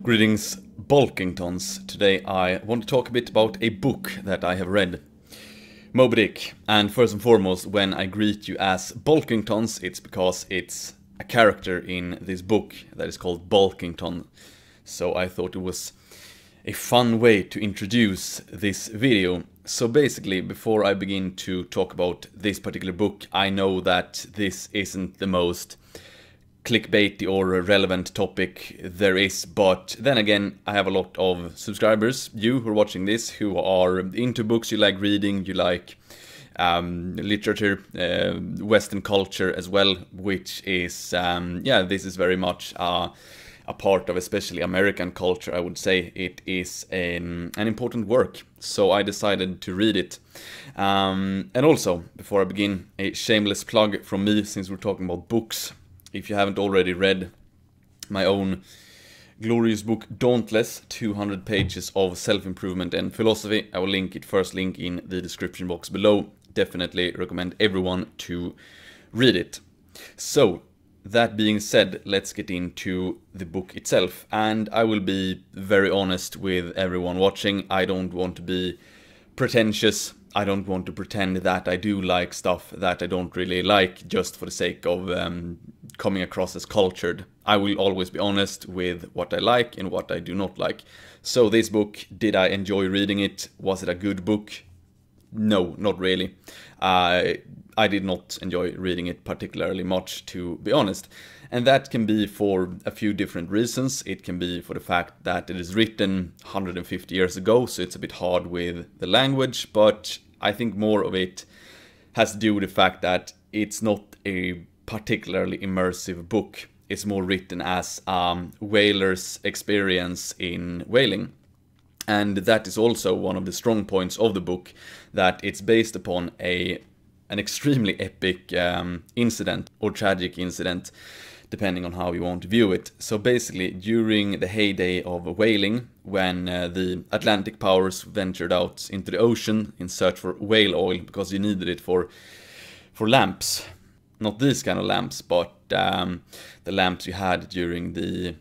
Greetings, Bulkingtons. Today I want to talk a bit about a book that I have read, Moby Dick. And first and foremost, when I greet you as Bulkingtons, it's because it's a character in this book that is called Bulkington. So I thought it was a fun way to introduce this video. So basically, before I begin to talk about this particular book, I know that this isn't the most clickbaity or a relevant topic there is, but then again, I have a lot of subscribers, you who are watching this, who are into books, you like reading, you like literature, Western culture as well, which is, yeah, this is very much a part of especially American culture, I would say. It is an important work, so I decided to read it. And also, before I begin, a shameless plug from me, since we're talking about books. If you haven't already read my own glorious book, Dauntless, 200 pages of self-improvement and philosophy, I will link it, first link in the description box below. Definitely recommend everyone to read it. So, that being said, let's get into the book itself. And I will be very honest with everyone watching. I don't want to be pretentious. I don't want to pretend that I do like stuff that I don't really like just for the sake of coming across as cultured. I will always be honest with what I like and what I do not like. So this book, did I enjoy reading it? Was it a good book? No, not really. I did not enjoy reading it particularly much, to be honest. And that can be for a few different reasons. It can be for the fact that it is written 150 years ago, so it's a bit hard with the language, but I think more of it has to do with the fact that it's not a particularly immersive book. It's more written as whaler's experience in whaling. And that is also one of the strong points of the book, that it's based upon an extremely epic incident, or tragic incident, depending on how you want to view it. So basically, during the heyday of whaling, when the Atlantic powers ventured out into the ocean in search for whale oil, because you needed it for lamps. Not these kind of lamps, but the lamps you had during the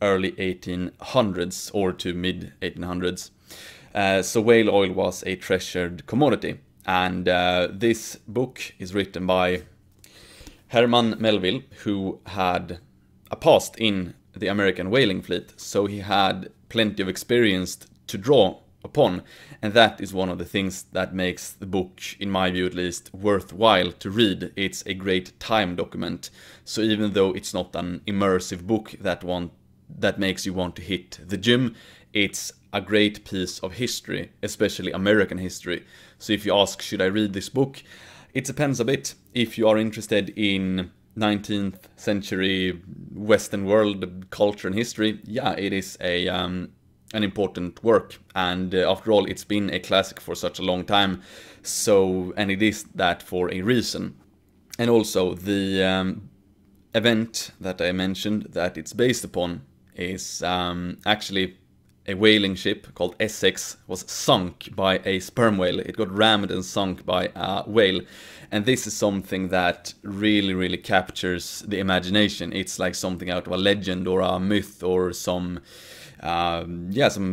early 1800s or to mid 1800s. So whale oil was a treasured commodity. And this book is written by Herman Melville, who had a past in the American whaling fleet, so he had plenty of experience to draw upon. And that is one of the things that makes the book, in my view at least, worthwhile to read. It's a great time document. So even though it's not an immersive book that makes you want to hit the gym, it's a great piece of history, especially American history. So if you ask, should I read this book? It depends a bit. If you are interested in 19th century Western world culture and history, yeah, it is a an important work. And after all, it's been a classic for such a long time. So, and it is that for a reason. And also, the event that I mentioned that it's based upon is actually a whaling ship called Essex was sunk by a sperm whale. It got rammed and sunk by a whale. And this is something that really, really captures the imagination. It's like something out of a legend or a myth or some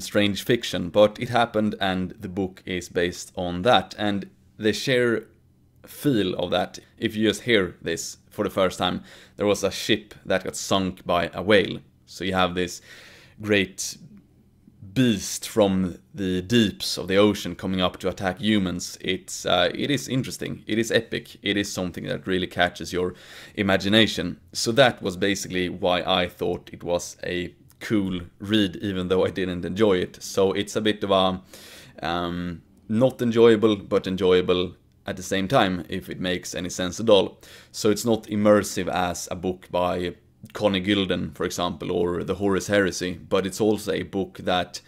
strange fiction. But it happened, and the book is based on that. And the sheer feel of that, if you just hear this for the first time, there was a ship that got sunk by a whale. So you have this great beast from the deeps of the ocean coming up to attack humans. It is interesting, it is epic, it is something that really catches your imagination. So that was basically why I thought it was a cool read, even though I didn't enjoy it. So it's a bit of a not enjoyable, but enjoyable at the same time, if it makes any sense at all. So it's not immersive as a book by Connie Gilden, for example, or The Horus Heresy, but it's also a book that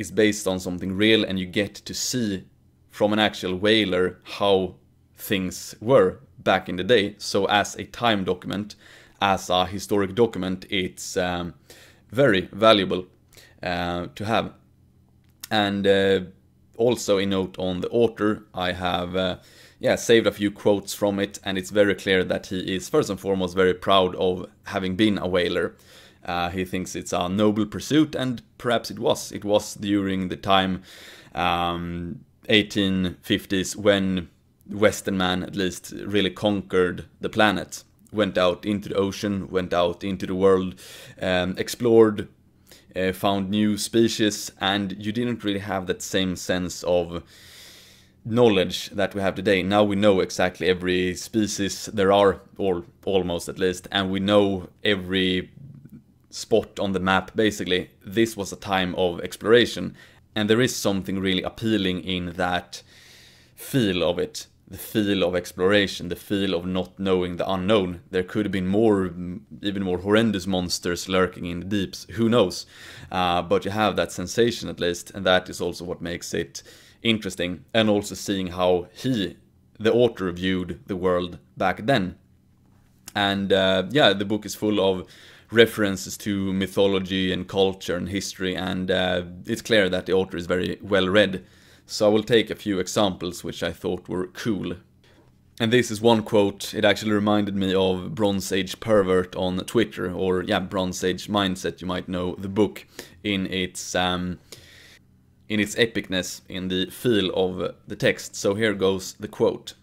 is based on something real, and you get to see from an actual whaler how things were back in the day. So as a time document, as a historic document, it's very valuable to have. And also a note on the author, I have saved a few quotes from it, and it's very clear that he is first and foremost very proud of having been a whaler. He thinks it's a noble pursuit, and perhaps it was. It was during the time 1850s when Western man, at least, really conquered the planet. Went out into the ocean, went out into the world, explored, found new species, and you didn't really have that same sense of knowledge that we have today. Now we know exactly every species there are, or almost at least, and we know every spot on the map, basically. This was a time of exploration, and there is something really appealing in that feel of it. The feel of exploration, the feel of not knowing the unknown. There could have been more, even more horrendous monsters lurking in the deeps, who knows? But you have that sensation at least, and that is also what makes it interesting. And also seeing how he, the author, viewed the world back then. And yeah, the book is full of references to mythology and culture and history, and it's clear that the author is very well read. So I will take a few examples which I thought were cool. And this is one quote. It actually reminded me of Bronze Age Pervert on Twitter, or yeah, Bronze Age Mindset, you might know the book, in its epicness, in the feel of the text. So here goes the quote.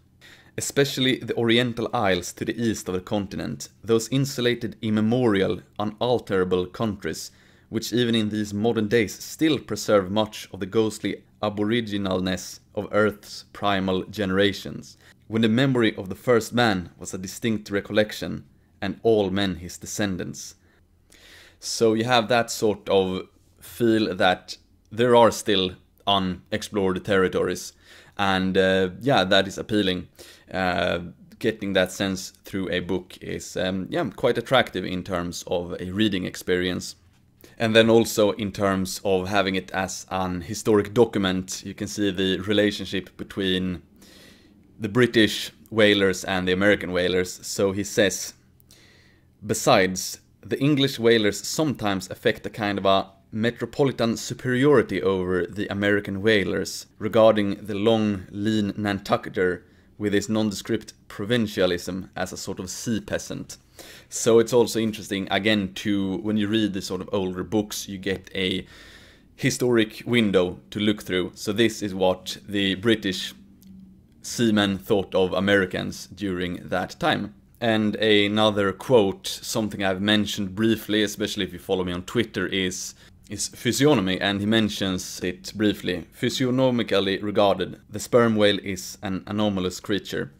"Especially the oriental isles to the east of the continent, those insulated, immemorial, unalterable countries, which even in these modern days still preserve much of the ghostly aboriginalness of Earth's primal generations, when the memory of the first man was a distinct recollection, and all men his descendants." So you have that sort of feel that there are still unexplored territories, and yeah, that is appealing. Getting that sense through a book is yeah, quite attractive in terms of a reading experience. And then also in terms of having it as an historic document, you can see the relationship between the British whalers and the American whalers. So he says, "Besides, the English whalers sometimes affect a kind of a metropolitan superiority over the American whalers, regarding the long, lean Nantucketer with his nondescript provincialism as a sort of sea peasant." So it's also interesting, again, to when you read these sort of older books, you get a historic window to look through. So this is what the British seamen thought of Americans during that time. And another quote, something I've mentioned briefly, especially if you follow me on Twitter, is physiognomy, and he mentions it briefly. "Physiognomically regarded, the sperm whale is an anomalous creature."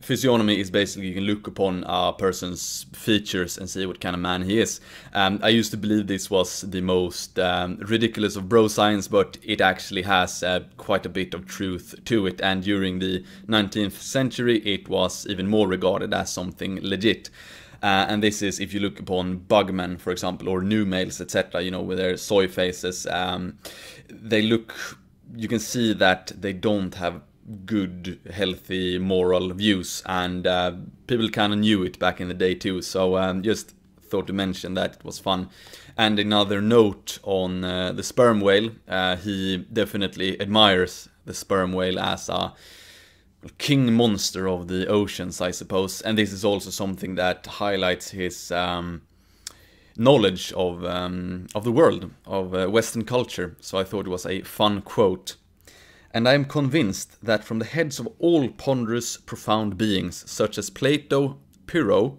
Physiognomy is basically you can look upon a person's features and see what kind of man he is. I used to believe this was the most ridiculous of bro science, but it actually has quite a bit of truth to it. And during the 19th century, it was even more regarded as something legit. And this is if you look upon bugmen, for example, or new males, etc., you know, with their soy faces, they look, you can see that they don't have good, healthy, moral views, and people kind of knew it back in the day too, so just thought to mention that it was fun. And another note on the sperm whale, he definitely admires the sperm whale as a king monster of the oceans, I suppose, and this is also something that highlights his knowledge of the world, of Western culture, so I thought it was a fun quote. "And I am convinced that from the heads of all ponderous, profound beings, such as Plato, Pyrrho,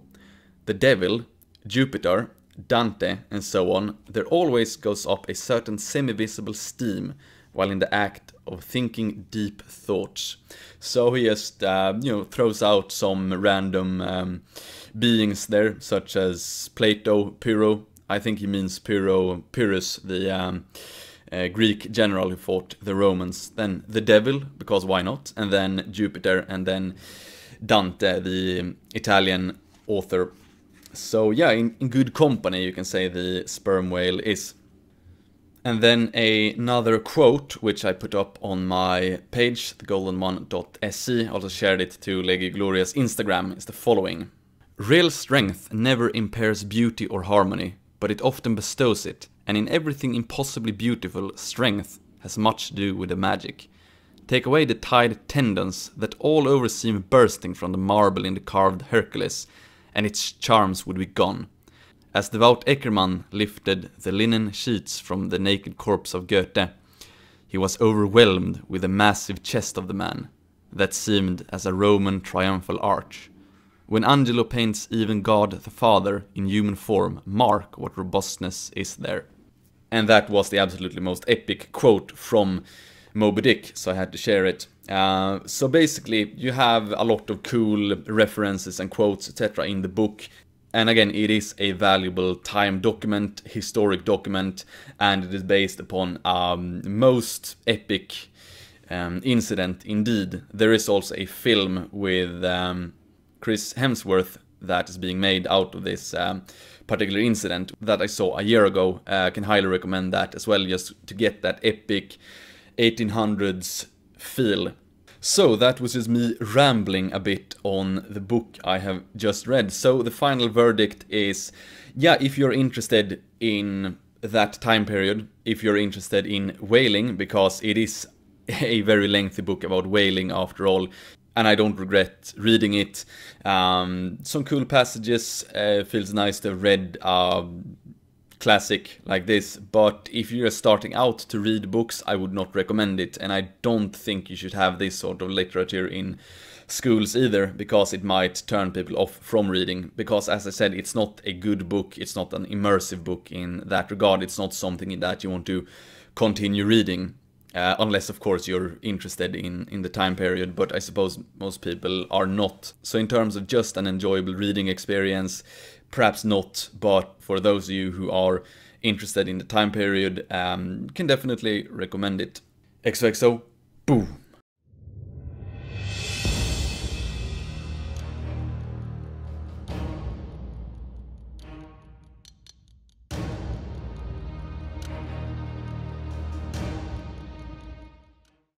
the Devil, Jupiter, Dante, and so on, there always goes up a certain semi-visible steam while in the act of thinking deep thoughts." So he just, you know, throws out some random beings there, such as Plato, Pyrrho. I think he means Pyrrhus, the Greek general who fought the Romans, then the Devil, because why not, and then Jupiter, and then Dante, the Italian author. So yeah, in good company you can say the sperm whale is. And then another quote, which I put up on my page, thegoldenone.se, also shared it to Legio Gloria's Instagram, is the following. "Real strength never impairs beauty or harmony, but it often bestows it, and in everything impossibly beautiful, strength has much to do with the magic. Take away the tied tendons that all over seem bursting from the marble in the carved Hercules, and its charms would be gone. as devout Eckermann lifted the linen sheets from the naked corpse of Goethe, he was overwhelmed with the massive chest of the man, that seemed as a Roman triumphal arch. When Angelo paints even God the Father in human form, mark what robustness is there. And that was the absolutely most epic quote from Moby Dick, so I had to share it. So basically, you have a lot of cool references and quotes, etc. in the book. And again, it is a valuable time document, historic document, and it is based upon most epic incident indeed. There is also a film with Chris Hemsworth that is being made out of this particular incident that I saw a year ago. I can highly recommend that as well, just to get that epic 1800s feel. So that was just me rambling a bit on the book I have just read. So the final verdict is, yeah, if you're interested in that time period, if you're interested in whaling, because it is a very lengthy book about whaling after all, and I don't regret reading it. Some cool passages, feels nice to have read classic like this, but if you're starting out to read books, I would not recommend it, and I don't think you should have this sort of literature in schools either, because it might turn people off from reading, because as I said, it's not a good book, it's not an immersive book in that regard, it's not something that you want to continue reading, unless of course you're interested in the time period, but I suppose most people are not. So in terms of just an enjoyable reading experience, perhaps not, but for those of you who are interested in the time period, can definitely recommend it. XOXO, boom!